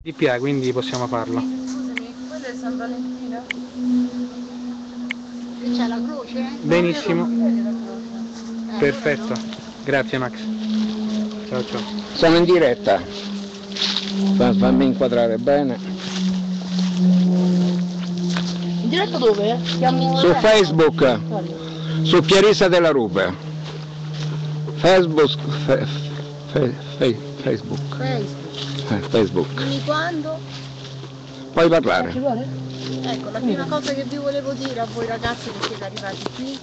DPA, quindi possiamo farlo. Scusami, quello è San Valentino? Che c'è la croce? Benissimo. Perfetto. Grazie Max. Ciao ciao. Siamo in diretta. Fammi inquadrare bene. In diretta dove? Su Facebook. Su Pier Isa della Rupe. Facebook. Quindi quando? Puoi parlare. Ecco, la prima cosa che vi volevo dire a voi ragazzi che siete arrivati qui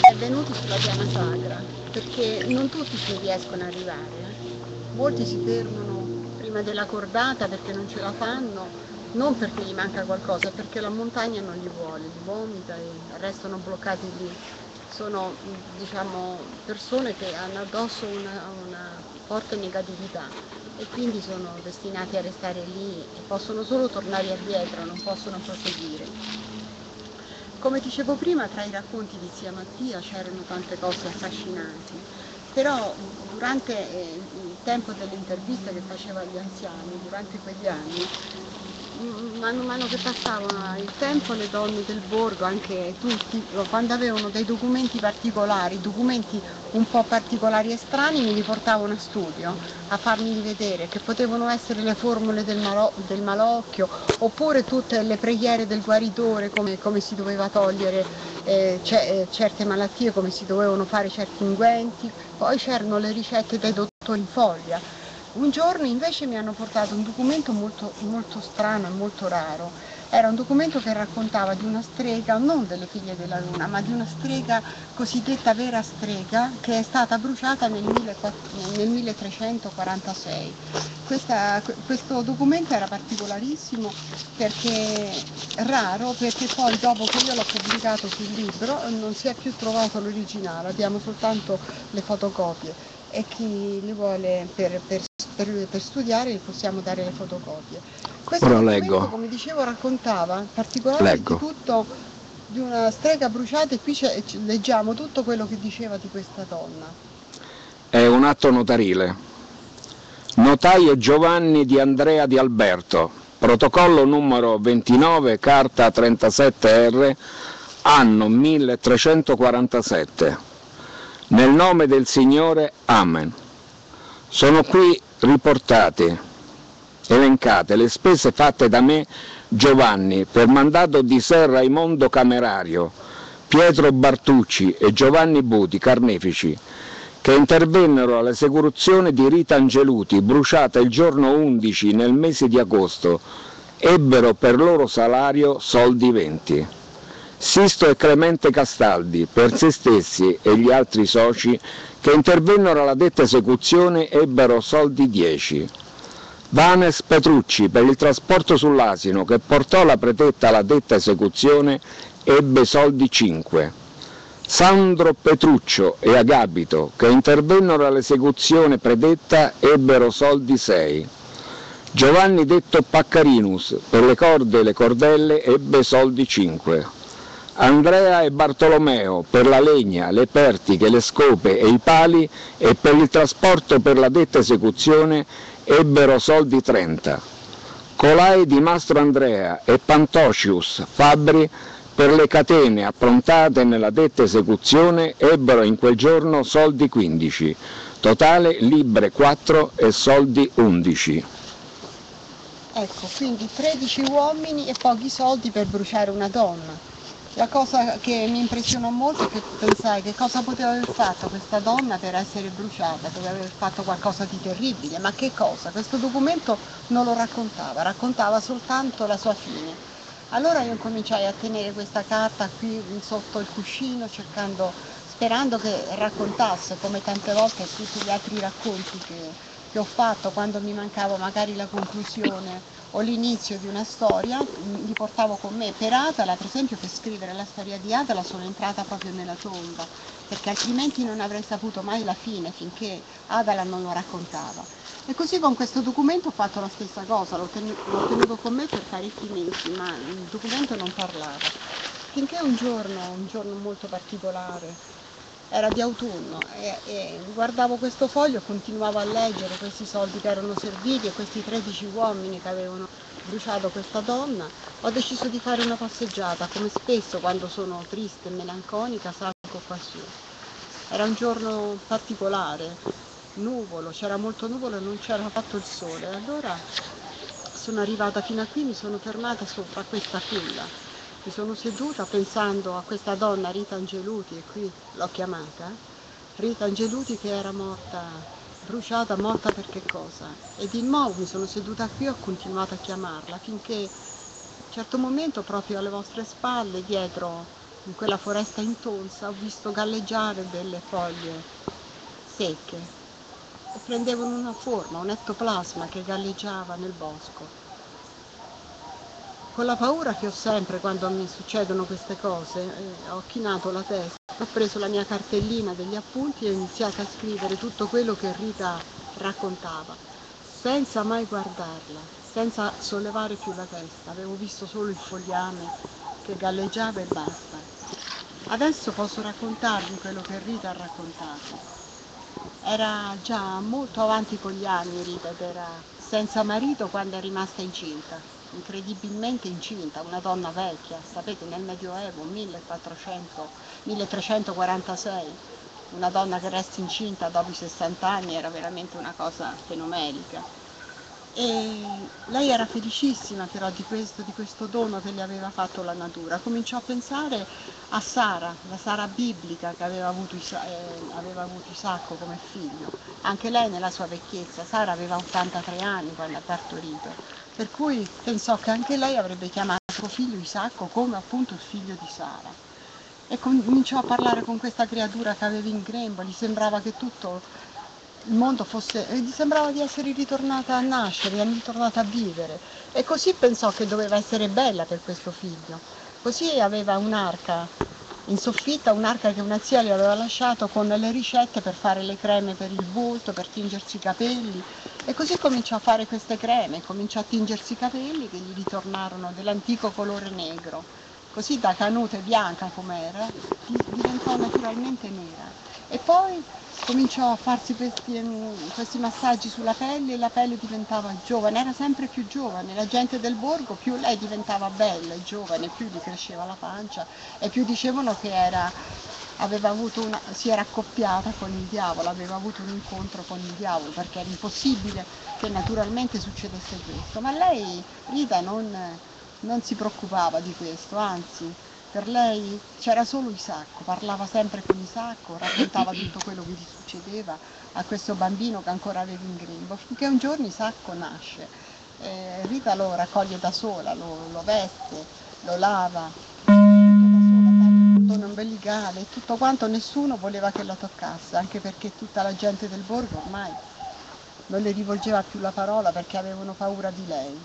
è venuti sulla piana sacra, perché non tutti ci riescono ad arrivare. Molti si fermano prima della cordata perché non ce la fanno, non perché gli manca qualcosa, perché la montagna non gli vuole, gli vomita e restano bloccati lì. Sono, diciamo, persone che hanno addosso una forte negatività e quindi sono destinati a restare lì e possono solo tornare indietro, non possono proseguire. Come dicevo prima, tra i racconti di Zia Mattia c'erano tante cose affascinanti, però durante il tempo dell'intervista che faceva agli anziani, durante quegli anni, man mano che passava il tempo, le donne del borgo, anche tutti, quando avevano dei documenti particolari, documenti un po' particolari e strani, mi li portavano a studio a farmi vedere, che potevano essere le formule del malocchio, oppure tutte le preghiere del guaritore, come si doveva togliere certe malattie, come si dovevano fare certi unguenti. Poi c'erano le ricette dei dottori in foglia. Un giorno invece mi hanno portato un documento molto, molto strano e molto raro. Era un documento che raccontava di una strega, non delle figlie della luna, ma di una strega, cosiddetta vera strega, che è stata bruciata nel 1346. Questo documento era particolarissimo, perché raro, perché poi dopo che io l'ho pubblicato sul libro non si è più trovato l'originale, abbiamo soltanto le fotocopie. E chi li vuole per studiare gli possiamo dare le fotocopie. Questo documento, come dicevo, raccontava particolarmente tutto di una strega bruciata, e qui leggiamo tutto quello che diceva di questa donna. È un atto notarile. Notaio Giovanni di Andrea di Alberto, protocollo numero 29, carta 37R, anno 1347. Nel nome del Signore, Amen. Sono qui elencate le spese fatte da me, Giovanni, per mandato di Ser Raimondo Camerario, Pietro Bartucci e Giovanni Buti, carnefici, che intervennero all'esecuzione di Rita Angeluzzi, bruciata il giorno 11 nel mese di agosto, ebbero per loro salario soldi 20. Sisto e Clemente Castaldi, per se stessi e gli altri soci che intervennero alla detta esecuzione, ebbero soldi 10. Vanes Petrucci, per il trasporto sull'asino che portò la predetta alla detta esecuzione, ebbe soldi 5. Sandro Petruccio e Agabito, che intervennero all'esecuzione predetta, ebbero soldi 6. Giovanni detto Paccarinus, per le corde e le cordelle, ebbe soldi 5. Andrea e Bartolomeo, per la legna, le pertiche, le scope e i pali, e per il trasporto per la detta esecuzione, ebbero soldi 30. Colai di Mastro Andrea e Pantocius Fabbri, per le catene approntate nella detta esecuzione, ebbero in quel giorno soldi 15, totale libbre 4 e soldi 11. Ecco, quindi 13 uomini e pochi soldi per bruciare una donna. La cosa che mi impressionò molto è che pensai che cosa poteva aver fatto questa donna per essere bruciata, poteva aver fatto qualcosa di terribile, ma che cosa? Questo documento non lo raccontava, raccontava soltanto la sua fine. Allora io cominciai a tenere questa carta qui sotto il cuscino, sperando che raccontasse, come tante volte tutti gli altri racconti che ho fatto quando mi mancava magari la conclusione o l'inizio di una storia, li portavo con me. Per Adala, per esempio, per scrivere la storia di Adala sono entrata proprio nella tomba, perché altrimenti non avrei saputo mai la fine finché Adala non lo raccontava. E così con questo documento ho fatto la stessa cosa, l'ho tenuto con me per parecchi mesi, ma il documento non parlava. Finché un giorno molto particolare, era di autunno e guardavo questo foglio e continuavo a leggere questi soldi che erano serviti e questi 13 uomini che avevano bruciato questa donna. Ho deciso di fare una passeggiata, come spesso quando sono triste e melanconica salgo qua su. Era un giorno particolare, nuvolo, c'era molto nuvolo e non c'era affatto il sole. Allora sono arrivata fino a qui, mi sono fermata sopra questa culla. Mi sono seduta pensando a questa donna Rita Angeluzzi, e qui l'ho chiamata, Rita Angeluzzi, che era morta, bruciata, morta per che cosa? E di nuovo mi sono seduta qui e ho continuato a chiamarla, finché a un certo momento, proprio alle vostre spalle, dietro, in quella foresta intonsa, ho visto galleggiare delle foglie secche, e prendevano una forma, un ettoplasma che galleggiava nel bosco. Con la paura che ho sempre quando mi succedono queste cose, ho chinato la testa, ho preso la mia cartellina degli appunti e ho iniziato a scrivere tutto quello che Rita raccontava, senza mai guardarla, senza sollevare più la testa. Avevo visto solo il fogliame che galleggiava e basta. Adesso posso raccontarvi quello che Rita ha raccontato. Era già molto avanti con gli anni Rita, ed era senza marito quando è rimasta incinta. Incredibilmente incinta, una donna vecchia, sapete, nel Medioevo, 1346, una donna che resta incinta dopo i 60 anni era veramente una cosa fenomenica. E lei era felicissima però di questo dono che le aveva fatto la natura. Cominciò a pensare a Sara, la Sara biblica che aveva avuto Isacco come figlio. Anche lei nella sua vecchiezza, Sara aveva 83 anni quando ha partorito. Per cui pensò che anche lei avrebbe chiamato suo figlio Isacco come appunto il figlio di Sara. E cominciò a parlare con questa creatura che aveva in grembo, gli sembrava che tutto il mondo fosse... gli sembrava di essere ritornata a nascere, ritornata a vivere. E così pensò che doveva essere bella per questo figlio. Così aveva un'arca in soffitta, un'arca che una zia gli aveva lasciato con le ricette per fare le creme per il volto, per tingersi i capelli. E così cominciò a fare queste creme, cominciò a tingersi i capelli che gli ritornarono dell'antico colore negro. Così da canute bianca com'era, diventò naturalmente nera. E poi cominciò a farsi questi massaggi sulla pelle e la pelle diventava giovane, era sempre più giovane. La gente del borgo, più lei diventava bella e giovane, più gli cresceva la pancia e più dicevano che si era accoppiata con il diavolo, aveva avuto un incontro con il diavolo, perché era impossibile che naturalmente succedesse questo. Ma lei, Rita, non si preoccupava di questo, anzi, per lei c'era solo Isacco, parlava sempre con Isacco, raccontava tutto quello che gli succedeva a questo bambino che ancora aveva in grembo, finché un giorno Isacco nasce. Rita lo raccoglie da sola, lo veste, lo lava, umbilicale e tutto quanto. Nessuno voleva che la toccasse, anche perché tutta la gente del borgo ormai non le rivolgeva più la parola perché avevano paura di lei.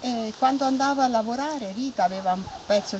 E quando andava a lavorare Rita aveva un pezzo